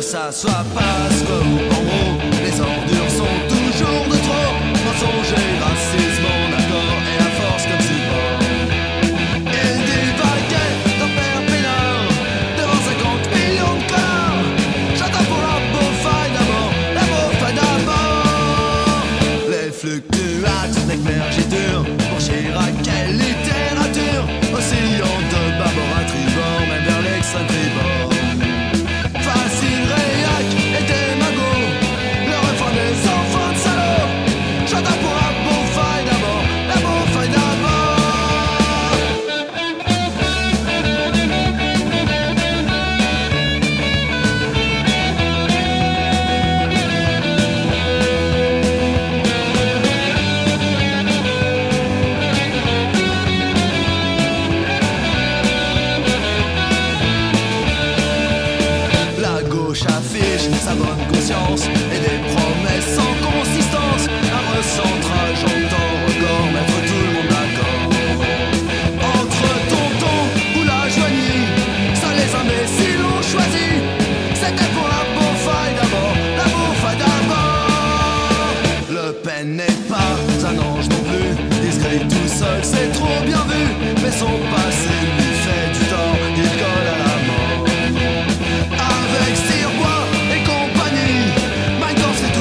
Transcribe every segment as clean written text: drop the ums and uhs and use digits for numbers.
Ça soit pas comme en haut, les ordures sont toujours de trop. Mensonges et racisme en accord, et à force comme support. Elle débarquait dans Père Pénard, devant 50 millions de corps. J'attends pour la beaufaille d'abord, la beaufaille d'abord. Les fluctuates d'éclairgiture, pour Chirac, quelle littérature. Oscillant de bâbord à tribord, même vers l'ex-tribord. Affiche sa bonne conscience et des promesses sans consistance. Un recentrage en temps record, mettre tout le monde d'accord. Entre Tonton ou la Joigny, ça les imbéciles l'ont choisi. C'était pour la beaufaille d'abord, la beaufaille d'abord. Le Pen n'est pas un ange non plus, discret tout seul c'est trop bien vu. Mais son passé lui fait du tort, il colle à la mort. Avec Sirbois et compagnie, Maïdan c'est tout.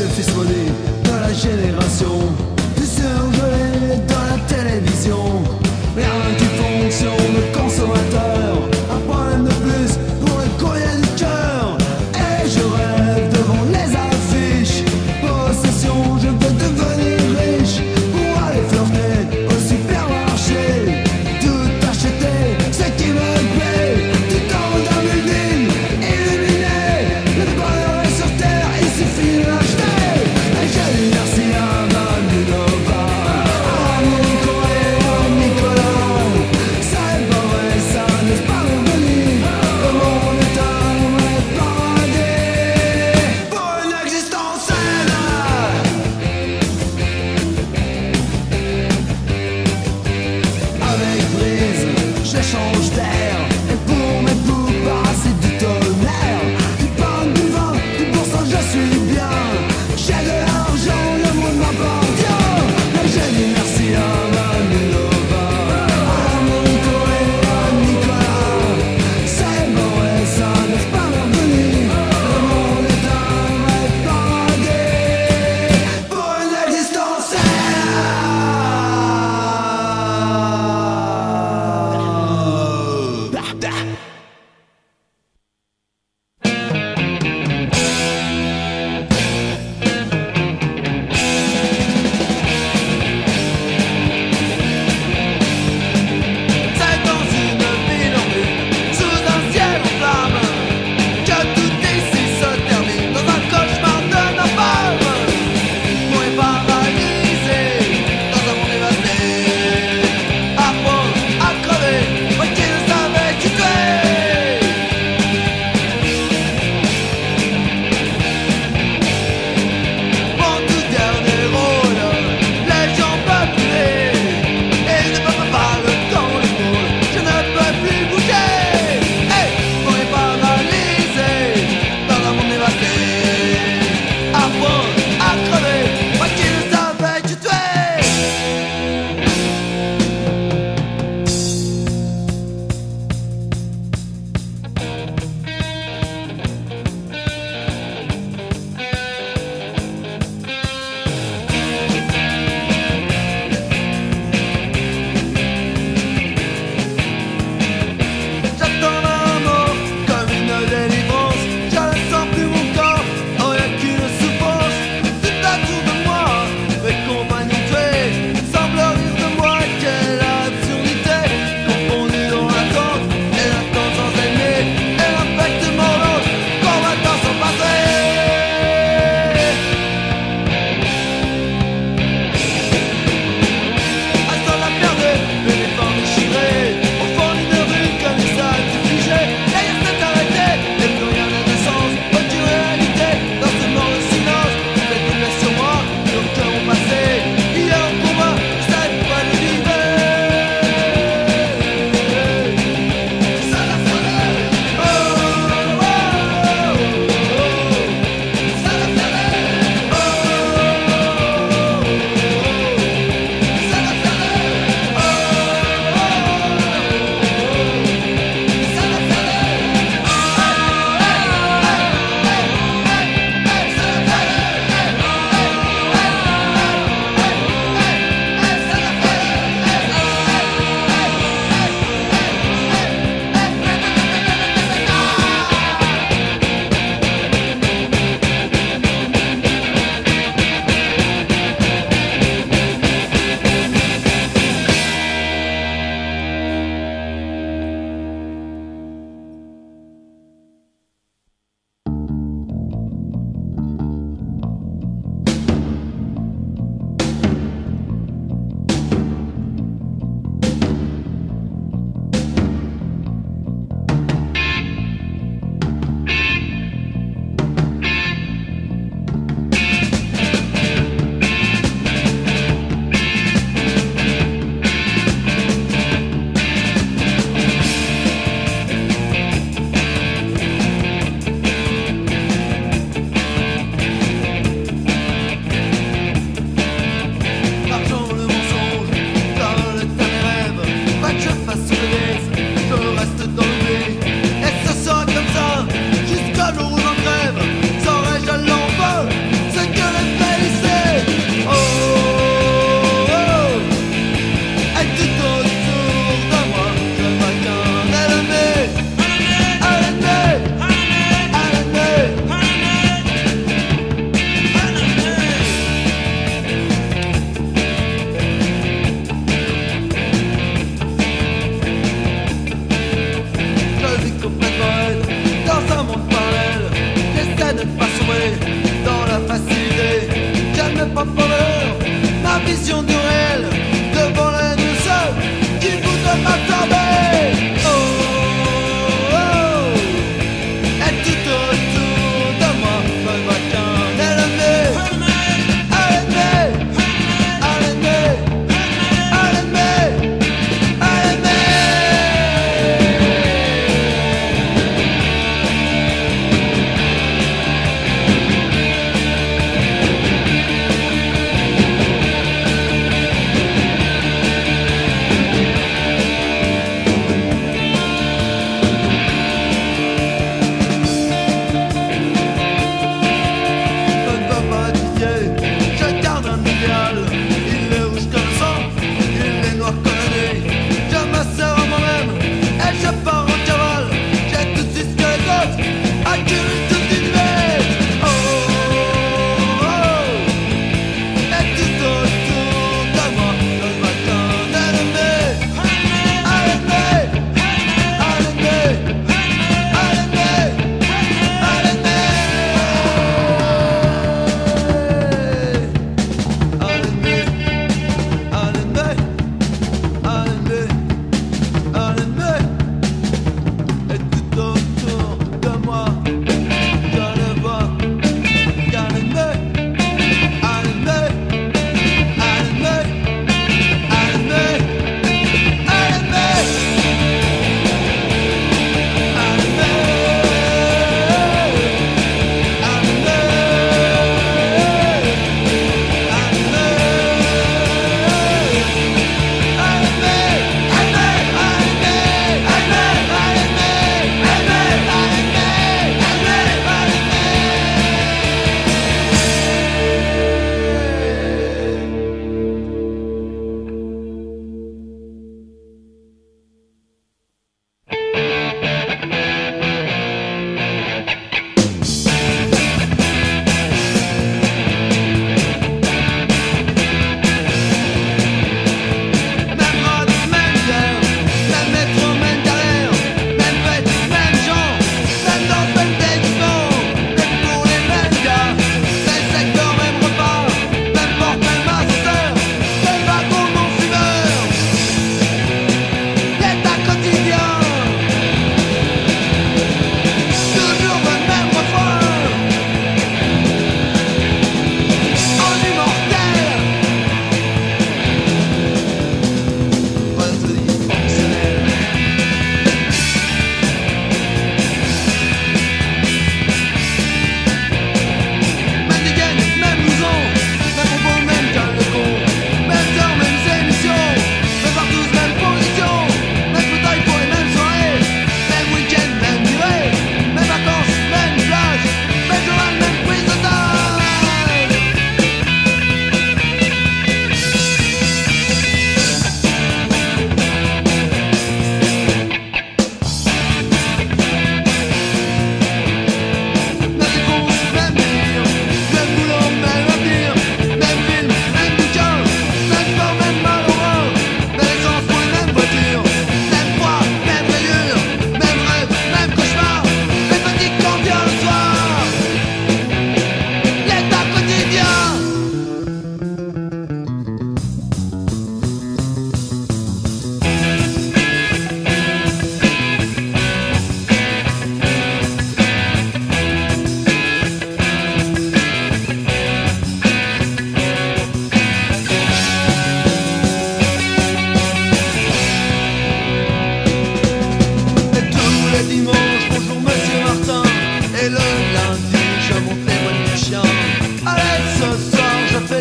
vieux fils modé de la génération du surgelé de la télévision. Rien qui fonctionne, le consommateur, un problème de plus pour le courrier du cœur. Et je rêve devant les affiches, possession, je veux devenir riche, pour aller flirter au supermarché, tout acheter, ce qui me plaît, tout en haut d'un building illuminé. Le bonheur est sur terre, il suffit de l'acheter. Et j'ai dit merci à Madonna.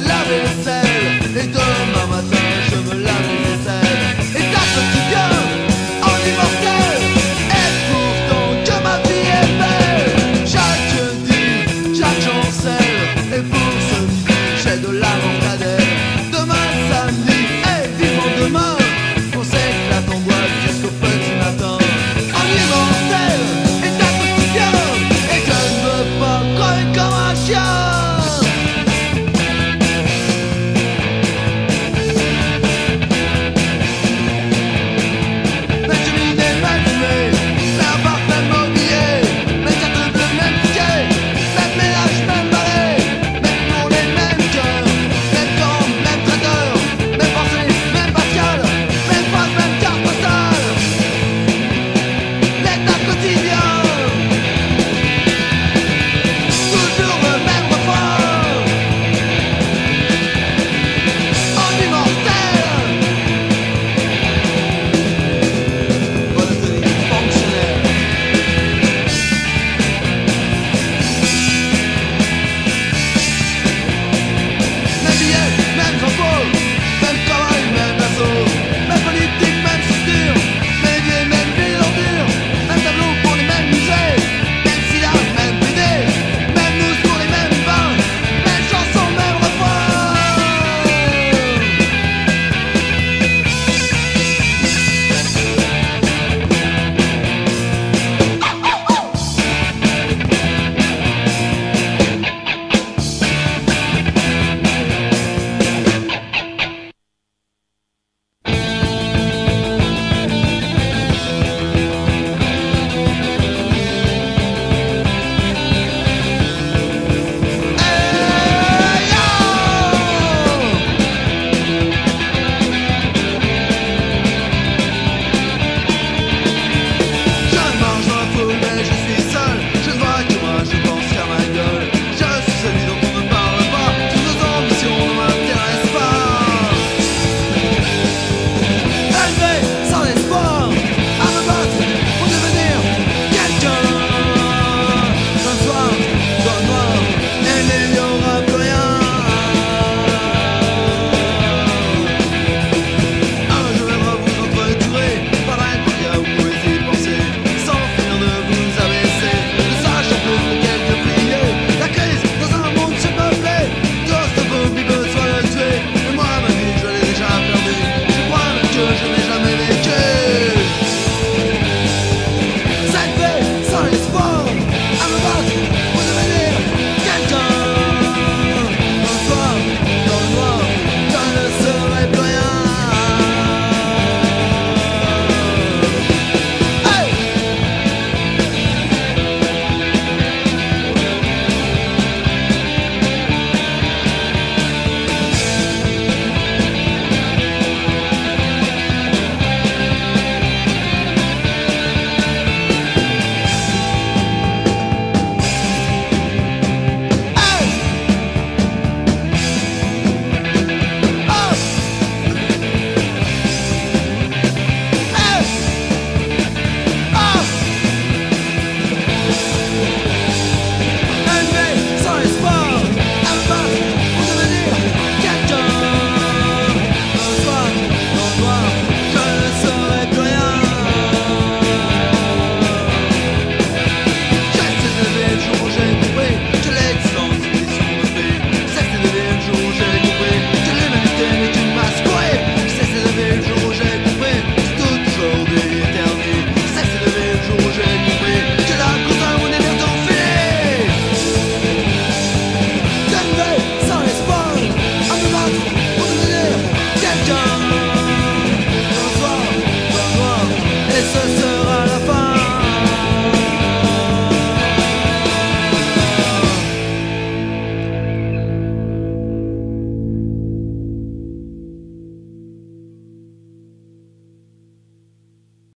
love is sad.